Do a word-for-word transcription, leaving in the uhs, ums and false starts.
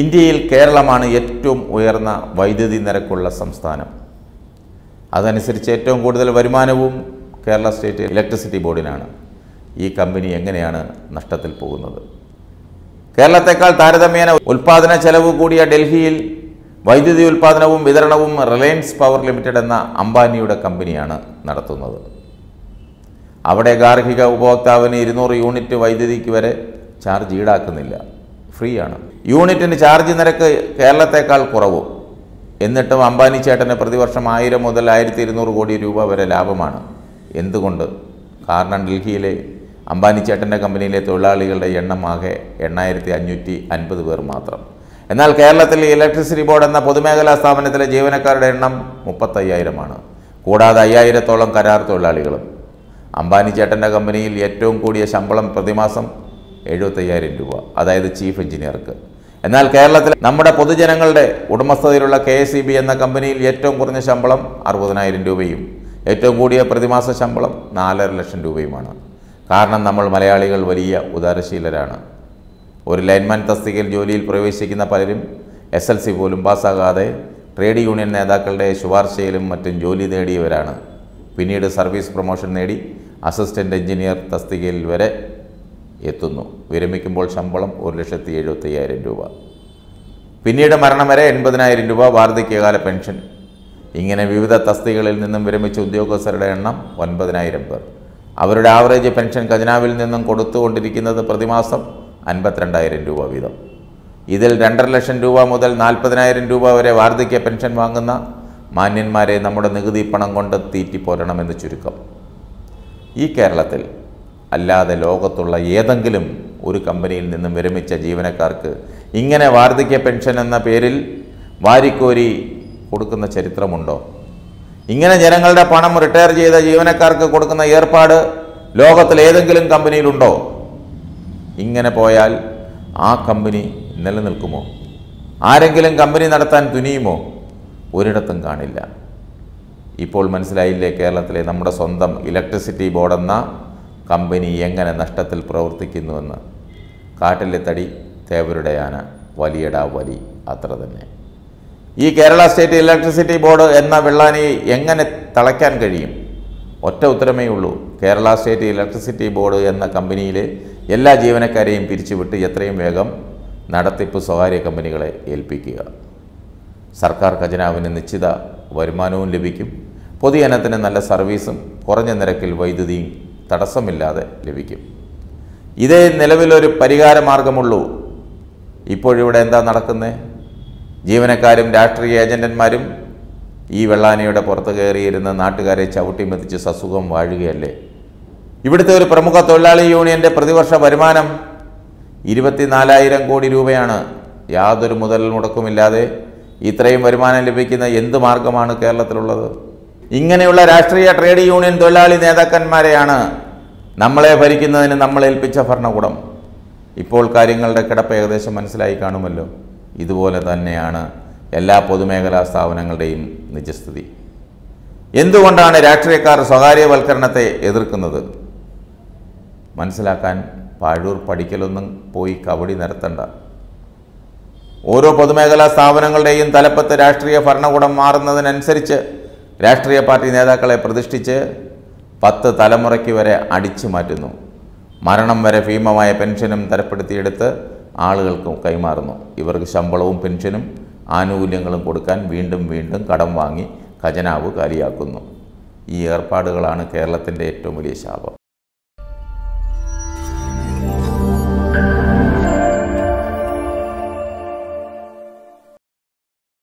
ഇന്ത്യയിൽ കേരളമാണ് ഏറ്റവും ഉയർന്ന വൈദ്യുതി നിരക്കുള്ള സംസ്ഥാനം. അതനുസരിച്ച് ഏറ്റവും കൂടുതൽ വരുമാനവും കേരള സ്റ്റേറ്റ് ഇലക്ട്രിസിറ്റി ബോർഡിനാണ്. ഈ കമ്പനി എങ്ങനെയാണ് നഷ്ടത്തിൽ പോകുന്നത്? കേരളത്തെക്കാൾ താരതമ്യേന ഉൽപ്പാദന ചെലവ് കൂടിയ ഡൽഹിയിൽ വൈദ്യുതി ഉൽപ്പാദനവും വിതരണവും റിലയൻസ് പവർ ലിമിറ്റഡ് എന്ന അംബാനിയുടെ കമ്പനിയാണ് നടത്തുന്നത്. അവിടെ ഗാർഹിക ഉപഭോക്താവിന് ഇരുന്നൂറ് യൂണിറ്റ് വൈദ്യുതിക്ക് വരെ ചാർജ് ഈടാക്കുന്നില്ല, ഫ്രീ ആണ്. യൂണിറ്റിന് ചാർജ് നിരക്ക് കേരളത്തെക്കാൾ കുറവും. എന്നിട്ടും അംബാനി ചേട്ടന് പ്രതിവർഷം ആയിരം മുതൽ ആയിരത്തി ഇരുന്നൂറ് കോടി രൂപ വരെ ലാഭമാണ്. എന്തുകൊണ്ട്? കാരണം ഡൽഹിയിലെ അംബാനി ചേട്ടൻ്റെ കമ്പനിയിലെ തൊഴിലാളികളുടെ എണ്ണം ആകെ എണ്ണായിരത്തി അഞ്ഞൂറ്റി അൻപത് പേർ മാത്രം. എന്നാൽ കേരളത്തിൽ ഇലക്ട്രിസിറ്റി ബോർഡ് എന്ന പൊതുമേഖലാ സ്ഥാപനത്തിലെ ജീവനക്കാരുടെ എണ്ണം മുപ്പത്തയ്യായിരമാണ്. കൂടാതെ അയ്യായിരത്തോളം കരാർ തൊഴിലാളികളും. അംബാനി ചേട്ടൻ്റെ കമ്പനിയിൽ ഏറ്റവും കൂടിയ ശമ്പളം പ്രതിമാസം എഴുപത്തയ്യായിരം രൂപ, അതായത് ചീഫ് എഞ്ചിനീയർക്ക്. എന്നാൽ കേരളത്തിൽ നമ്മുടെ പൊതുജനങ്ങളുടെ ഉടമസ്ഥതയിലുള്ള കെ എസ് ഇ ബി എന്ന കമ്പനിയിൽ ഏറ്റവും കുറഞ്ഞ ശമ്പളം അറുപതിനായിരം രൂപയും ഏറ്റവും കൂടിയ പ്രതിമാസ ശമ്പളം നാലര ലക്ഷം രൂപയുമാണ്. കാരണം നമ്മൾ മലയാളികൾ വലിയ ഉദാരശീലരാണ്. ഒരു ലൈൻമാൻ തസ്തികയിൽ ജോലിയിൽ പ്രവേശിക്കുന്ന പലരും എസ് എൽ സി പോലും പാസ്സാകാതെ ട്രേഡ് യൂണിയൻ നേതാക്കളുടെ ശുപാർശയിലും മറ്റും ജോലി നേടിയവരാണ്. പിന്നീട് സർവീസ് പ്രൊമോഷൻ നേടി അസിസ്റ്റൻ്റ് എഞ്ചിനീയർ തസ്തികയിൽ വരെ എത്തുന്നു. വിരമിക്കുമ്പോൾ ശമ്പളം ഒരു ലക്ഷത്തി എഴുപത്തി അയ്യായിരം രൂപ, പിന്നീട് മരണം വരെ എൺപതിനായിരം രൂപ വാർദ്ധക്യകാല പെൻഷൻ. ഇങ്ങനെ വിവിധ തസ്തികളിൽ നിന്നും വിരമിച്ച ഉദ്യോഗസ്ഥരുടെ എണ്ണം ഒൻപതിനായിരം പേർ. അവരുടെ ആവറേജ് പെൻഷൻ ഖജനാവിൽ നിന്നും കൊടുത്തുകൊണ്ടിരിക്കുന്നത് പ്രതിമാസം അൻപത്തിരണ്ടായിരം രൂപ വീതം. ഇതിൽ രണ്ടര ലക്ഷം രൂപ മുതൽ നാൽപ്പതിനായിരം രൂപ വരെ വാർദ്ധക്യ പെൻഷൻ വാങ്ങുന്ന മാന്യന്മാരെ നമ്മുടെ നികുതി പണം കൊണ്ട് തീറ്റിപ്പോരണമെന്ന് ചുരുക്കം. ഈ കേരളത്തിൽ അല്ലാതെ ലോകത്തുള്ള ഏതെങ്കിലും ഒരു കമ്പനിയിൽ നിന്നും വിരമിച്ച ജീവനക്കാർക്ക് ഇങ്ങനെ വാർദ്ധക്യ പെൻഷൻ എന്ന പേരിൽ വാരിക്കോരി കൊടുക്കുന്ന ചരിത്രമുണ്ടോ? ഇങ്ങനെ ജനങ്ങളുടെ പണം റിട്ടയർ ചെയ്ത ജീവനക്കാർക്ക് കൊടുക്കുന്ന ഏർപ്പാട് ലോകത്തിൽ ഏതെങ്കിലും കമ്പനിയിലുണ്ടോ? ഇങ്ങനെ പോയാൽ ആ കമ്പനി നിലനിൽക്കുമോ? ആരെങ്കിലും കമ്പനി നടത്താൻ തുനിയുമോ? ഒരിടത്തും കാണില്ല. ഇപ്പോൾ മനസ്സിലായില്ലേ കേരളത്തിലെ നമ്മുടെ സ്വന്തം ഇലക്ട്രിസിറ്റി ബോർഡെന്ന കമ്പനി എങ്ങനെ നഷ്ടത്തിൽ പ്രവർത്തിക്കുന്നുവെന്ന്. കാട്ടിലെ തടി തേവരുടെ ആന, വലിയടാ വലി, അത്ര തന്നെ. ഈ കേരള സ്റ്റേറ്റ് ഇലക്ട്രിസിറ്റി ബോർഡ് എന്ന വെള്ളാനിയെ എങ്ങനെ തളയ്ക്കാൻ കഴിയും? ഒറ്റ ഉത്തരമേ ഉള്ളൂ, കേരള സ്റ്റേറ്റ് ഇലക്ട്രിസിറ്റി ബോർഡ് എന്ന കമ്പനിയിലെ എല്ലാ ജീവനക്കാരെയും പിരിച്ചുവിട്ട് എത്രയും വേഗം നടത്തിപ്പ് സ്വകാര്യ കമ്പനികളെ ഏൽപ്പിക്കുക. സർക്കാർ ഖജനാവിന് നിശ്ചിത വരുമാനവും ലഭിക്കും, പൊതുജനത്തിന് നല്ല സർവീസും കുറഞ്ഞ നിരക്കിൽ വൈദ്യുതിയും തടസ്സമില്ലാതെ ലഭിക്കും. ഇതേ നിലവിലൊരു പരിഹാര മാർഗമുള്ളൂ. ഇപ്പോഴിവിടെ എന്താ നടക്കുന്നത്? ജീവനക്കാരും രാഷ്ട്രീയ ഏജൻറ്റന്മാരും ഈ വെള്ളാനയുടെ പുറത്ത് കയറിയിരുന്ന നാട്ടുകാരെ ചവിട്ടി മെതിച്ച് സസുഖം വാഴുകയല്ലേ? ഇവിടുത്തെ ഒരു പ്രമുഖ തൊഴിലാളി യൂണിയൻ്റെ പ്രതിവർഷ വരുമാനം ഇരുപത്തിനാലായിരം കോടി രൂപയാണ്. യാതൊരു മുതൽ മുടക്കുമില്ലാതെ ഇത്രയും വരുമാനം ലഭിക്കുന്ന എന്ത് മാർഗമാണ് കേരളത്തിലുള്ളത്? ഇങ്ങനെയുള്ള രാഷ്ട്രീയ ട്രേഡ് യൂണിയൻ തൊഴിലാളി നേതാക്കന്മാരെയാണ് നമ്മളെ ഭരിക്കുന്നതിന് നമ്മളേൽപ്പിച്ച ഭരണകൂടം. ഇപ്പോൾ കാര്യങ്ങളുടെ കിടപ്പ് ഏകദേശം മനസ്സിലായി കാണുമല്ലോ. ഇതുപോലെ തന്നെയാണ് എല്ലാ പൊതുമേഖലാ സ്ഥാപനങ്ങളുടെയും നിജസ്ഥിതി. എന്തുകൊണ്ടാണ് രാഷ്ട്രീയക്കാർ സ്വകാര്യവൽക്കരണത്തെ എതിർക്കുന്നത്? മനസ്സിലാക്കാൻ പാഴൂർ പഠിക്കലൊന്നും പോയി കബടി നിരത്തണ്ട. ഓരോ പൊതുമേഖലാ സ്ഥാപനങ്ങളുടെയും തലപ്പത്ത് രാഷ്ട്രീയ ഭരണകൂടം മാറുന്നതിനനുസരിച്ച് രാഷ്ട്രീയ പാർട്ടി നേതാക്കളെ പ്രതിഷ്ഠിച്ച് പത്ത് തലമുറയ്ക്ക് വരെ അടിച്ചു മാറ്റുന്നു. മരണം വരെ ഭീമമായ പെൻഷനും തരപ്പെടുത്തിയെടുത്ത് ആളുകൾക്കും കൈമാറുന്നു. ഇവർക്ക് ശമ്പളവും പെൻഷനും ആനുകൂല്യങ്ങളും കൊടുക്കാൻ വീണ്ടും വീണ്ടും കടം വാങ്ങി ഖജനാവ് കാലിയാക്കുന്നു. ഈ ഏർപ്പാടുകളാണ് കേരളത്തിൻ്റെ ഏറ്റവും വലിയ ശാപം.